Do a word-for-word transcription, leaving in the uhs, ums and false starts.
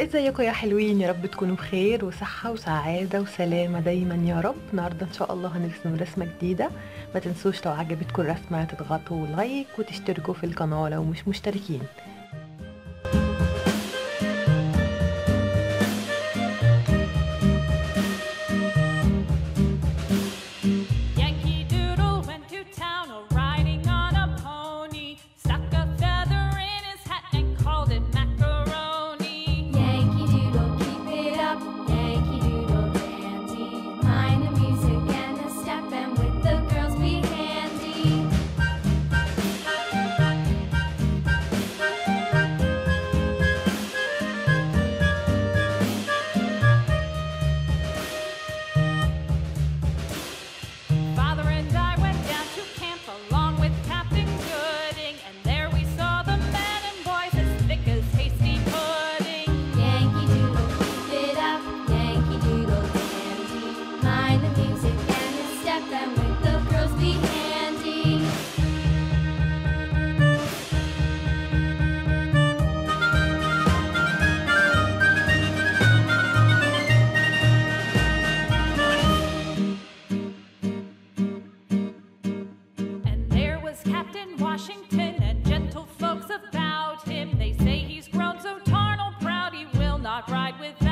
ازيكم يا حلوين؟ يا رب تكونوا بخير وصحه وسعاده وسلامه دايما يا رب. النهارده ان شاء الله هنرسم رسمه جديده، ما تنسوش لو عجبتكم الرسمه تضغطوا لايك وتشتركوا في القناه لو مش مشتركين. Ride with them.